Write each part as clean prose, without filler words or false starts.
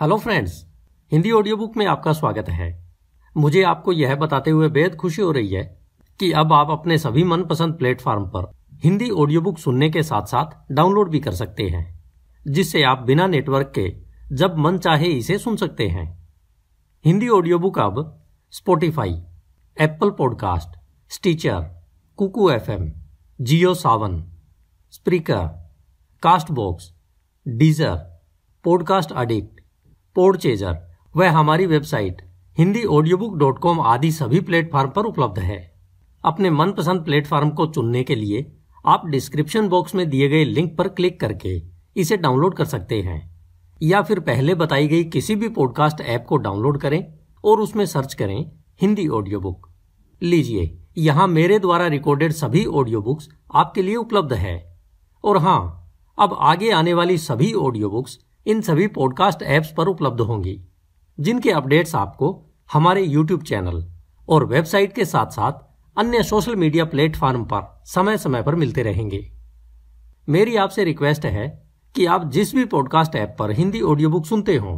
Hello friends, Hindi audio book में आपका स्वागत है। मुझे आपको यह बताते हुए बेहद खुशी हो रही है कि अब आप अपने सभी मनपसंद प्लेटफॉर्म पर हिंदी ऑडियो बुक सुनने के साथ साथ डाउनलोड भी कर सकते हैं, जिससे आप बिना नेटवर्क के जब मन चाहे इसे सुन सकते हैं। हिंदी ऑडियो बुक अब Spotify, Apple podcast, Stitcher, Kuku FM, Jio Saavn, Spreaker, Castbox, Deezer, podcast addict, चेंजर व हमारी website Hindi audio book .com आदि सभी प्लेटफॉर्म पर उपलब्ध है। अपने मनपसंद प्लेटफॉर्म को चुनने के लिए आप डिस्क्रिप्शन बॉक्स में दिए गए लिंक पर क्लिक करके इसे डाउनलोड कर सकते हैं, या फिर पहले बताई गई किसी भी पॉडकास्ट ऐप को डाउनलोड करें और उसमें सर्च करें हिंदी ऑडियो बुक। लीजिए, यहाँ मेरे द्वारा रिकॉर्डेड सभी ऑडियो बुक्स आपके लिए उपलब्ध है। और हाँ, अब आगे आने वाली सभी ऑडियो बुक्स इन सभी पॉडकास्ट ऐप्स पर उपलब्ध होंगी, जिनके अपडेट्स आपको हमारे YouTube चैनल और वेबसाइट के साथ साथ अन्य सोशल मीडिया प्लेटफॉर्म पर समय समय पर मिलते रहेंगे। मेरी आपसे रिक्वेस्ट है कि आप जिस भी पॉडकास्ट ऐप पर हिंदी ऑडियो बुक सुनते हो,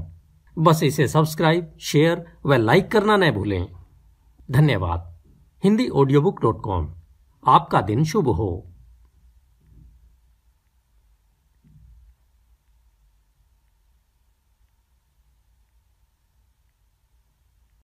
बस इसे सब्सक्राइब, शेयर व लाइक करना न भूलें। धन्यवाद। Hindi audio book .com। आपका दिन शुभ हो।